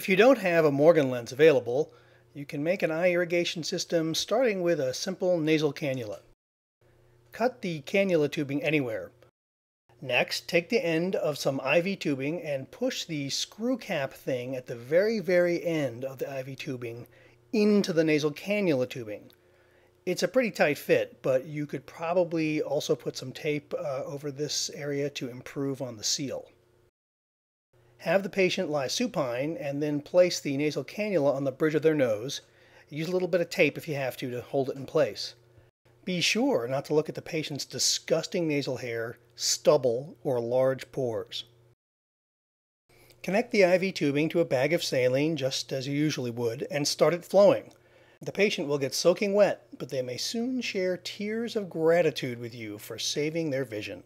If you don't have a Morgan lens available, you can make an eye irrigation system starting with a simple nasal cannula. Cut the cannula tubing anywhere. Next, take the end of some IV tubing and push the screw cap thing at the very end of the IV tubing into the nasal cannula tubing. It's a pretty tight fit, but you could probably also put some tape over this area to improve on the seal. Have the patient lie supine and then place the nasal cannula on the bridge of their nose. Use a little bit of tape if you have to hold it in place. Be sure not to look at the patient's disgusting nasal hair, stubble, or large pores. Connect the IV tubing to a bag of saline just as you usually would and start it flowing. The patient will get soaking wet, but they may soon share tears of gratitude with you for saving their vision.